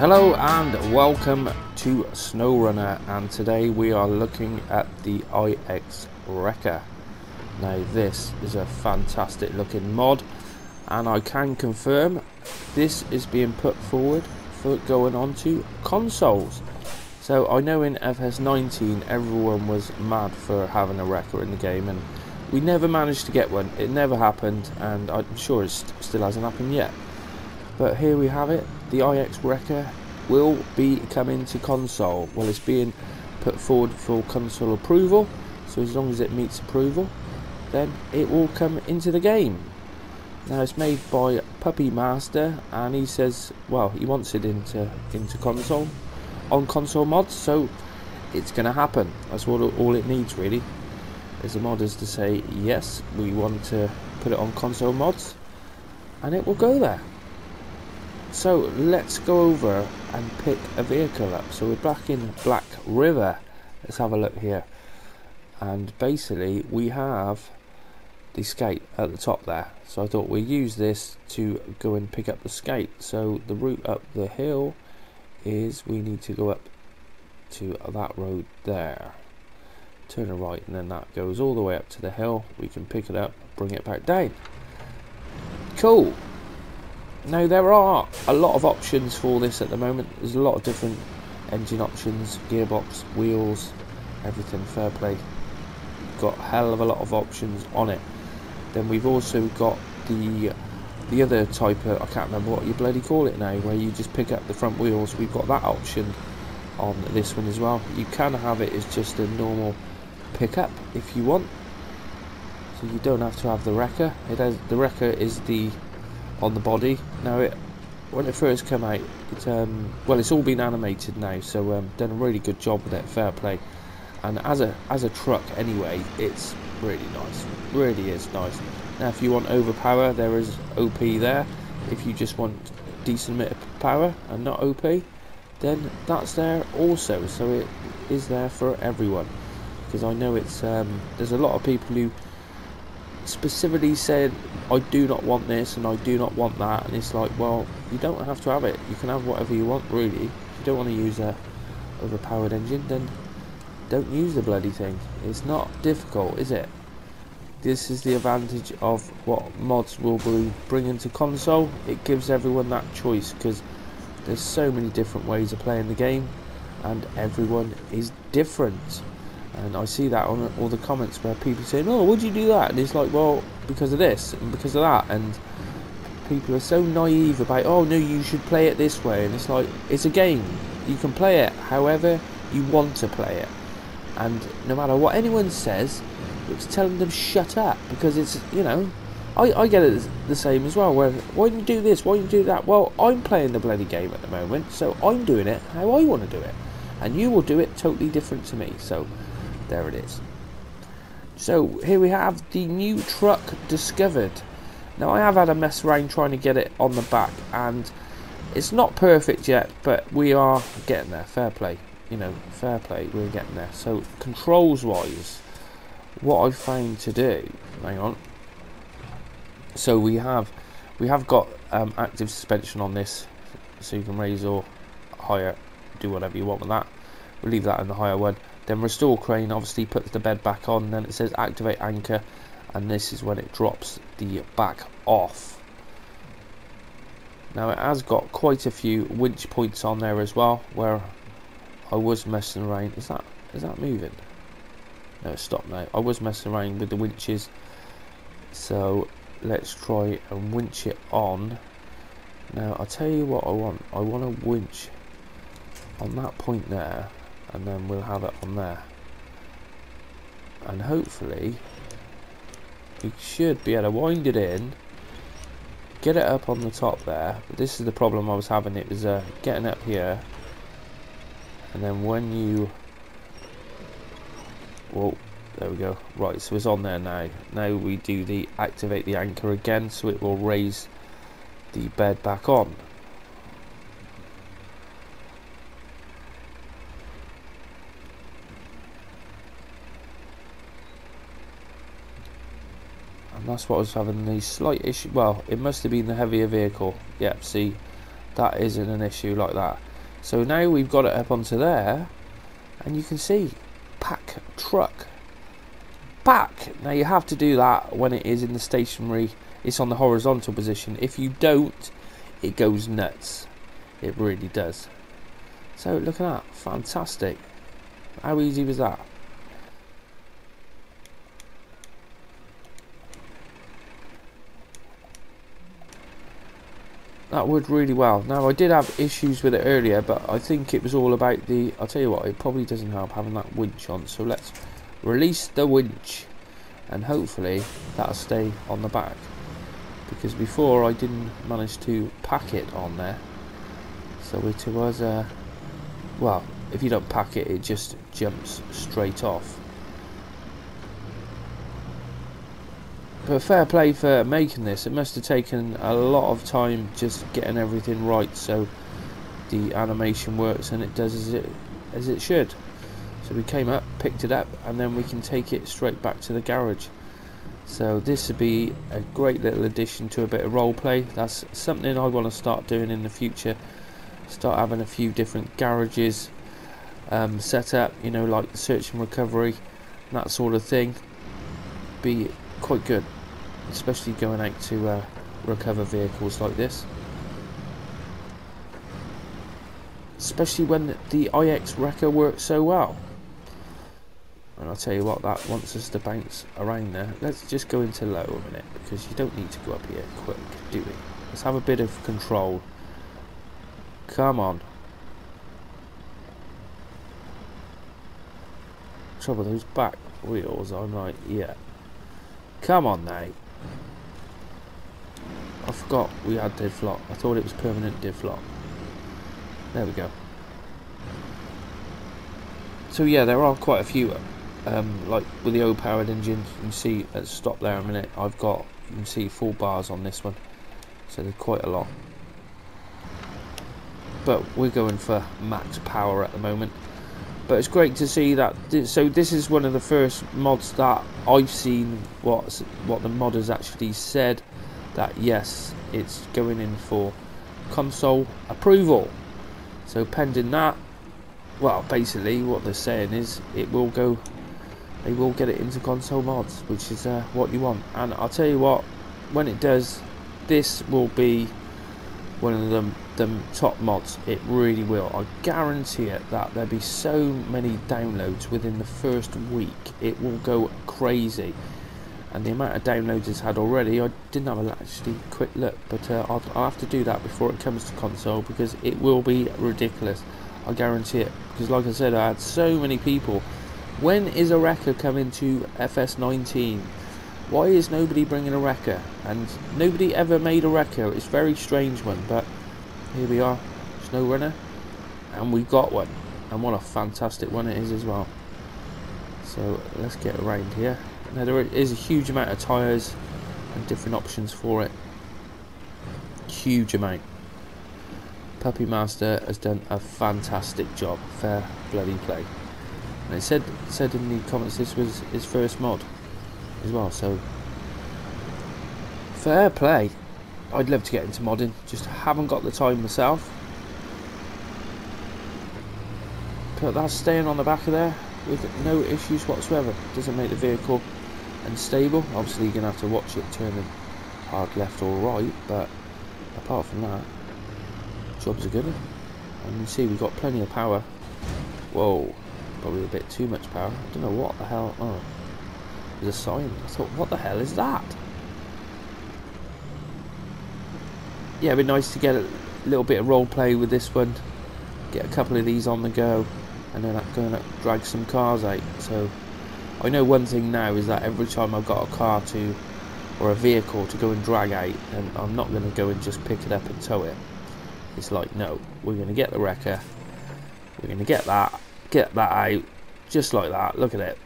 Hello and welcome to SnowRunner, and today we are looking at the IX Wrecker. Now this is a fantastic looking mod, and I can confirm this is being put forward for going on to consoles. So I know in FS19 everyone was mad for having a wrecker in the game, and we never managed to get one. It never happened, and I'm sure it still hasn't happened yet. But here we have it, the IX Wrecker will be coming to console. Well, it's being put forward for console approval, so as long as it meets approval, then it will come into the game. Now it's made by PuppyMaster, and he says, well, he wants it into console, on console mods, so it's going to happen. That's all it needs really, is the modders to say, yes, we want to put it on console mods, and it will go there. So let's go over and pick a vehicle up. So we're back in Black River. Let's have a look here, and basically we have the skate at the top there, so I thought we'd use this to go and pick up the skate. So the route up the hill is we need to go up to that road there, turn a right, and then that goes all the way up to the hill. We can pick it up, bring it back down. Cool. Now there are a lot of options for this at the moment. There's a lot of different engine options, gearbox, wheels, everything, fair play. Got a hell of a lot of options on it. Then we've also got the other type of, I can't remember what you bloody call it now, where you just pick up the front wheels. We've got that option on this one as well. You can have it as just a normal pickup if you want, so you don't have to have the wrecker. It has, the wrecker is the on the body. Now when it first came out, well, it's all been animated now, so done a really good job with it, fair play. And as a truck anyway, it's really nice, really is nice. Now if you want overpower, there is OP there. If you just want a decent bit of power and not OP, then that's there also. So it is there for everyone, because I know it's there's a lot of people who specifically said, I do not want this and I do not want that, and it's like, well, you don't have to have it. You can have whatever you want really. If you don't want to use a overpowered engine, then don't use the bloody thing. It's not difficult, is it? This is the advantage of what mods will be bringing to console. It gives everyone that choice, because there's so many different ways of playing the game, and everyone is different. And I see that on all the comments where people say, "Oh, would you do that?" And it's like, well, because of this and because of that, and people are so naive about, oh no, you should play it this way. And it's like, it's a game. You can play it however you want to play it, and no matter what anyone says, it's telling them shut up, because it's, you know, I get it the same as well. Where, why don't you do this? Why don't you do that? Well, I'm playing the bloody game at the moment, so I'm doing it how I want to do it, and you will do it totally different to me. So there it is. So here we have the new truck discovered. Now I have had a mess around trying to get it on the back, and it's not perfect yet, but we are getting there, fair play, you know, fair play, we're getting there. So controls wise, what I found to do, hang on, so we have got active suspension on this, so you can raise or higher, do whatever you want with that. We'll leave that in the higher one. Then restore crane obviously puts the bed back on, then it says activate anchor, and this is when it drops the back off. Now it has got quite a few winch points on there as well, where I was messing around. Is that moving? No, stop now. I was messing around with the winches, so let's try and winch it on. Now I'll tell you what I want. I want a winch on that point there, and then we'll have it on there, and hopefully we should be able to wind it in, get it up on the top there. But this is the problem I was having, it was getting up here, and then when you, whoa, there we go. Right, so it's on there now. Now we do the activate the anchor again, so it will raise the bed back on. That's what I was having the slight issue. Well, it must have been the heavier vehicle. Yep, see, that isn't an issue like that. So now we've got it up onto there, and you can see pack truck back. Now you have to do that when it is in the stationary, it's on the horizontal position. If you don't, it goes nuts, it really does. So look at that, fantastic. How easy was that? That worked really well. Now I did have issues with it earlier, but I think it was all about the, I'll tell you what, it probably doesn't help having that winch on, so let's release the winch and hopefully that'll stay on the back, because before I didn't manage to pack it on there, so it was well, if you don't pack it, it just jumps straight off. But fair play for making this. It must have taken a lot of time just getting everything right so the animation works and it does as it should. So we came up, picked it up, and then we can take it straight back to the garage. So this would be a great little addition to a bit of role play. That's something I want to start doing in the future. Start having a few different garages set up, you know, like search and recovery, and that sort of thing. Be quite good, especially going out to recover vehicles like this, especially when the IX Wrecker works so well. And I'll tell you what, that wants us to bounce around there. Let's just go into low a minute, because you don't need to go up here quick, do we? Let's have a bit of control, come on. Trouble, those back wheels, I'm like, yeah, come on now. I forgot we had diff lock. I thought it was permanent diff lock. There we go. So yeah, there are quite a few. Like with the old powered engine, you can see, let's stop there a minute, I've got, you can see full bars on this one, so there's quite a lot. But we're going for max power at the moment. But it's great to see that. So this is one of the first mods that I've seen what the modders actually said that yes, it's going in for console approval. So pending that, well, basically what they're saying is it will go, they will get it into console mods, which is what you want. And I'll tell you what, when it does, this will be one of them top mods. It really will. I guarantee it that there'll be so many downloads within the first week. It will go crazy, and the amount of downloads it's had already. I didn't have a actually quick look, but I'll have to do that before it comes to console, because it will be ridiculous. I guarantee it, because like I said, I had so many people. When is a wrecker coming to FS19? Why is nobody bringing a wrecker? And nobody ever made a wrecker. It's a very strange one, but here we are, SnowRunner, and we got one. And what a fantastic one it is as well. So let's get around here. Now there is a huge amount of tyres and different options for it. Huge amount. PuppyMaster has done a fantastic job. Fair bloody play. And it said in the comments this was his first mod as well, so fair play. I'd love to get into modding, just haven't got the time myself. But that's staying on the back of there with no issues whatsoever. Doesn't make the vehicle unstable. Obviously you're going to have to watch it turning hard left or right, but apart from that, jobs are good. And you see we've got plenty of power. Whoa, probably a bit too much power. I don't know what the hell. Oh, there's a sign. I thought, what the hell is that? Yeah, it'd be nice to get a little bit of role play with this one. Get a couple of these on the go, and then I'm going to drag some cars out. So I know one thing now is that every time I've got a car to, or a vehicle to go and drag out, and I'm not going to go and just pick it up and tow it. It's like, no, we're going to get the wrecker. We're going to get that out, just like that. Look at it.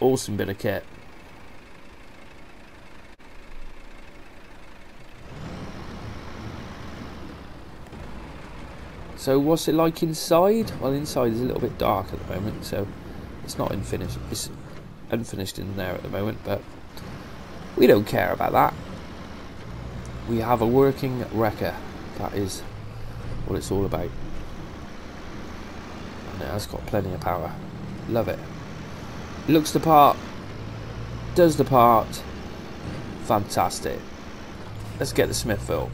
Awesome bit of kit. So what's it like inside? Well, inside is a little bit dark at the moment, so it's not unfinished. It's unfinished in there at the moment, but we don't care about that. We have a working wrecker. That is what it's all about. And it has got plenty of power. Love it. Looks the part. Does the part. Fantastic. Let's get the Smithfield.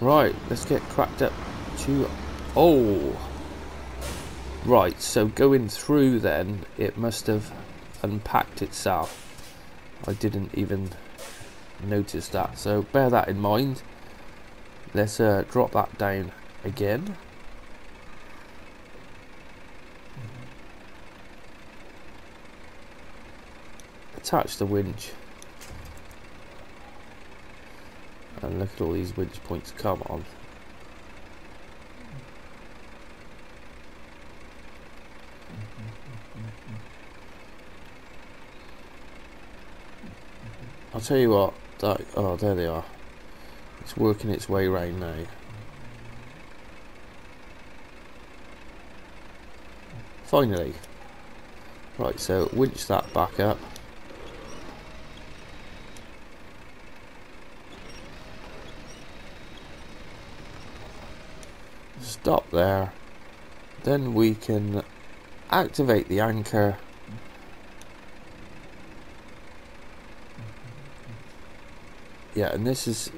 Right, let's get cracked up to... Oh! Right, so going through then, it must have unpacked itself. I didn't even notice that, so bear that in mind. Let's drop that down again. Attach the winch. And look at all these winch points, come on. I'll tell you what, that, oh there they are. It's working its way round now. Finally. Right, so winch that back up. Stop there, then we can activate the anchor and this is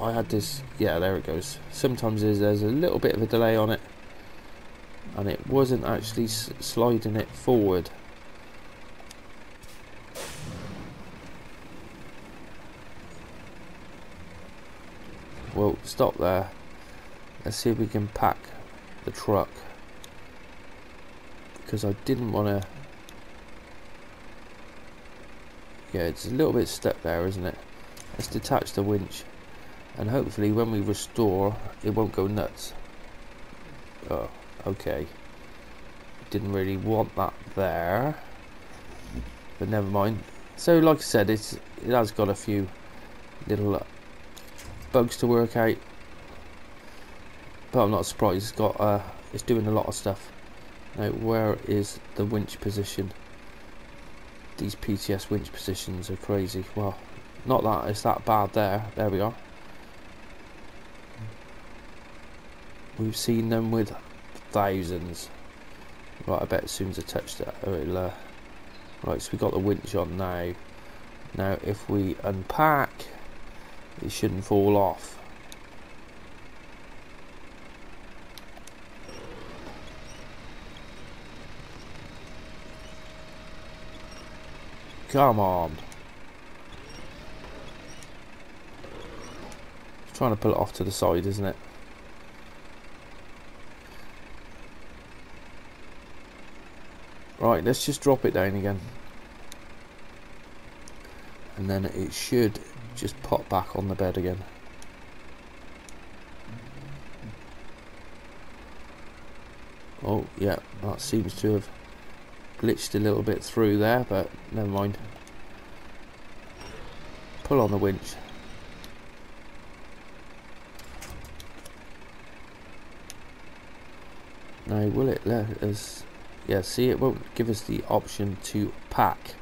there it goes. Sometimes there's a little bit of a delay on it and it wasn't actually sliding it forward. Well, stop there. Let's see if we can pack the truck, because I didn't want to. Yeah, it's a little bit stuck there, isn't it? Let's detach the winch and hopefully when we restore it won't go nuts. Oh, okay, didn't really want that there, but never mind. So like I said, it has got a few little bugs to work out. But I'm not surprised. It's got it's doing a lot of stuff. Now, where is the winch position? These PTS winch positions are crazy. Well, not that it's that bad there. There we are. We've seen them with thousands. Right, I bet as soon as I touch that, it'll. Right, so we got the winch on now. Now, if we unpack, it shouldn't fall off. Come on. It's trying to pull it off to the side, isn't it? Right, let's just drop it down again. And then it should just pop back on the bed again. Oh, yeah, that seems to have glitched a little bit through there, but never mind. Pull on the winch. Now, will it let us? Yeah, see, it won't give us the option to pack.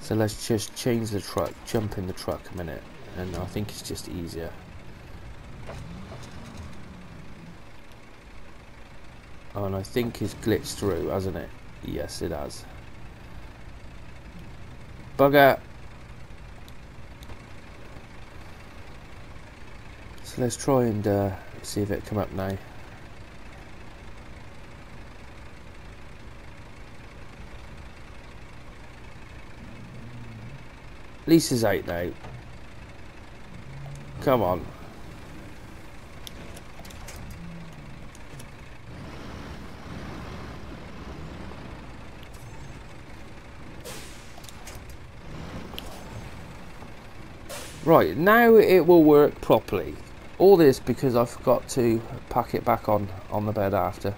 So let's just change the truck, jump in the truck a minute, and I think it's just easier. Oh, and I think it's glitched through, hasn't it? Yes, it has. Bugger. So let's try and see if it come up now. Lisa's out now. Come on. Right, now it will work properly. All this because I forgot to pack it back on the bed after.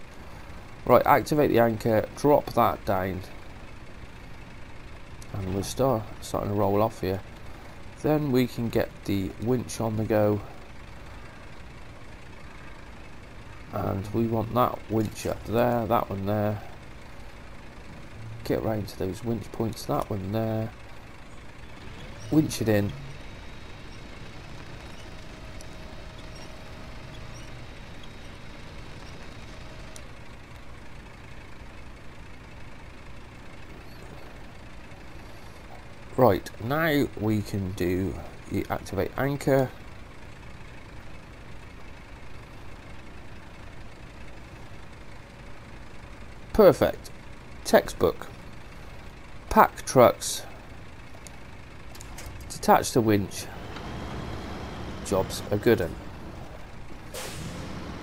Right, activate the anchor, drop that down. And we're starting to roll off here. Then we can get the winch on the go. And we want that winch up there, that one there. Get round to those winch points, that one there. winch it in. Right, now we can do the activate anchor. Perfect. Textbook. Pack trucks. Detach the winch. Jobs are good 'un.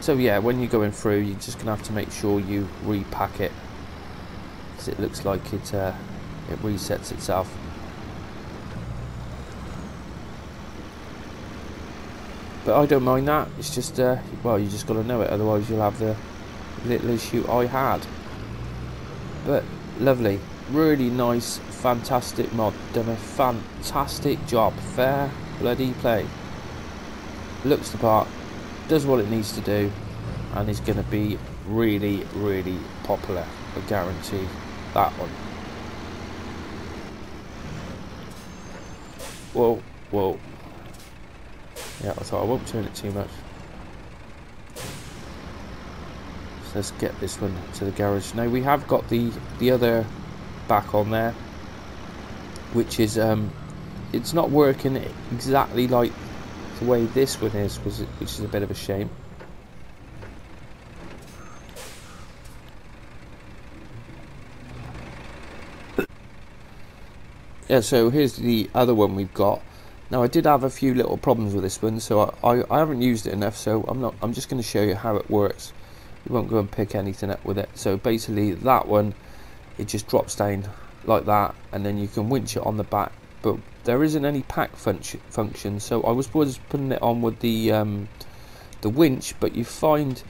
So yeah, when you're going through, you're just gonna have to make sure you repack it, because it looks like it resets itself. But I don't mind that. It's just well, you just got to know it, otherwise you'll have the little issue I had. But lovely, really nice, fantastic mod. Done a fantastic job. Fair bloody play. Looks the part, does what it needs to do, and is going to be really, really popular. I guarantee that one. Whoa, whoa. Yeah, I thought I won't turn it too much. So let's get this one to the garage. Now we have got the other back on there, which is it's not working exactly like the way this one is, which is a bit of a shame. Yeah, so here's the other one we've got. Now I did have a few little problems with this one, so I haven't used it enough, so I'm just going to show you how it works. You won't go and pick anything up with it. So basically that one, it just drops down like that, and then you can winch it on the back, but there isn't any pack function. So I was putting it on with the winch, but you find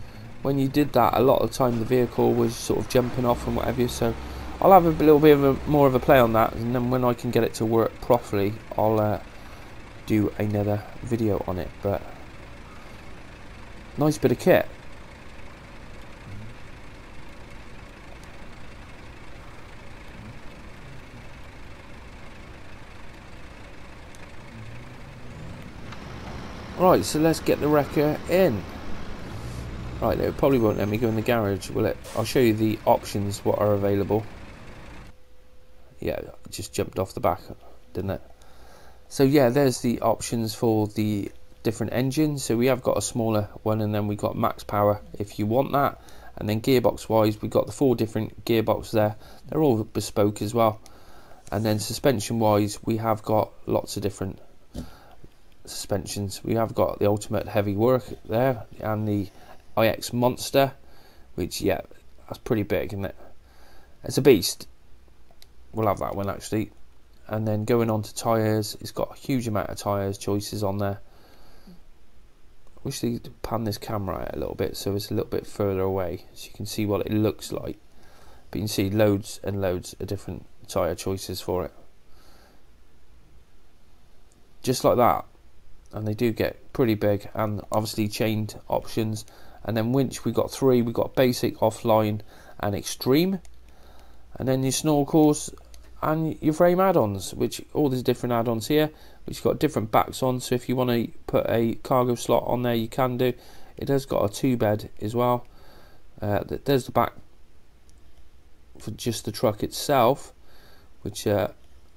when you did that, a lot of the time the vehicle was sort of jumping off and whatever. So I'll have a little bit of more of a play on that, and then when I can get it to work properly, I'll do another video on it. But nice bit of kit. Right, so let's get the wrecker in. Right, it probably won't let me go in the garage, will it? I'll show you the options, what are available. Yeah, it just jumped off the back, didn't it? So yeah, there's the options for the different engines. So we have got a smaller one, and then we've got max power if you want that. And then gearbox wise, we've got the 4 different gearboxes there. They're all bespoke as well. And then suspension wise, we have got lots of different suspensions. We have got the ultimate heavy work there, and the IX Monster, which, yeah, that's pretty big, isn't it? It's a beast. We'll have that one actually. And then going on to tyres, it's got a huge amount of tyres choices on there. I wish they could pan this camera out a little bit so it's a little bit further away so you can see what it looks like. But you can see loads and loads of different tyre choices for it. Just like that. And they do get pretty big, and obviously chained options. And then winch, we've got 3. We've got basic, offline and extreme. And then your snorkels and your frame add-ons, which all these different add-ons here, which got different backs on. So if you want to put a cargo slot on there, you can do. It has got a 2-bed as well. There's the back for just the truck itself, which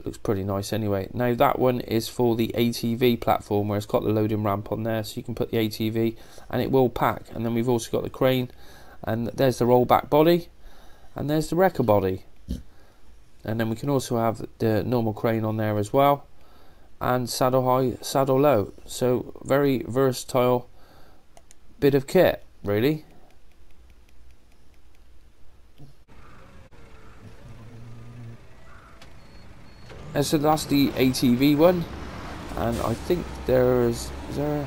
looks pretty nice anyway. Now that one is for the ATV platform, where it's got the loading ramp on there, so you can put the ATV and it will pack. And then we've also got the crane, and there's the rollback body, and there's the wrecker body. And then we can also have the normal crane on there as well, and saddle high, saddle low. So very versatile bit of kit, really. And so that's the ATV one, and I think there is yeah,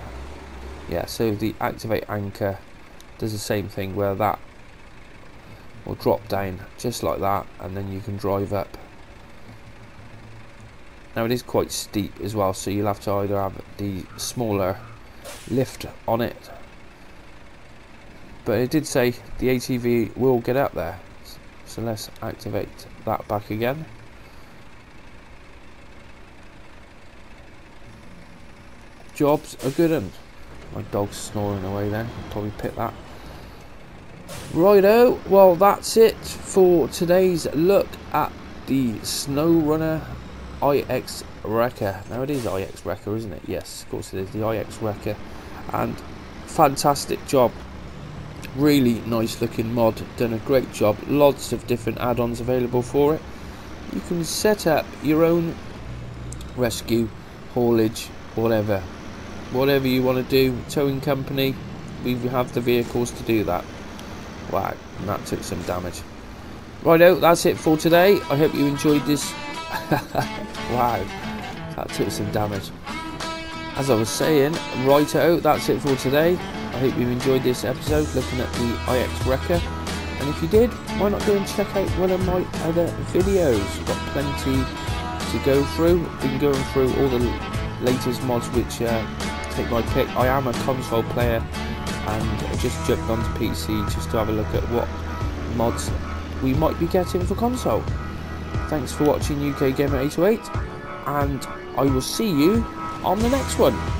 so the activate anchor does the same thing, where that will drop down just like that, and then you can drive up. Now it is quite steep as well, so you'll have to either have the smaller lift on it, but it did say the ATV will get up there. So let's activate that back again. job's a good one. My dog's snoring away then, I'll probably pick that. Righto, well that's it for today's look at the SnowRunner IX Wrecker. Now it is IX Wrecker, isn't it? Yes, of course it is, the IX Wrecker. And fantastic job. Really nice looking mod, done a great job. Lots of different add-ons available for it. You can set up your own rescue, haulage, whatever. Whatever you want to do, towing company, we have the vehicles to do that. Wow, and that took some damage. Righto, that's it for today. I hope you enjoyed this. Wow, that took some damage. As I was saying, righto, that's it for today. I hope you enjoyed this episode looking at the IX Wrecker. And if you did, why not go and check out one of my other videos? I've got plenty to go through. I've been going through all the latest mods which take my pick. I am a console player and I just jumped onto PC just to have a look at what mods we might be getting for console. Thanks for watching UKGamer808 and I will see you on the next one.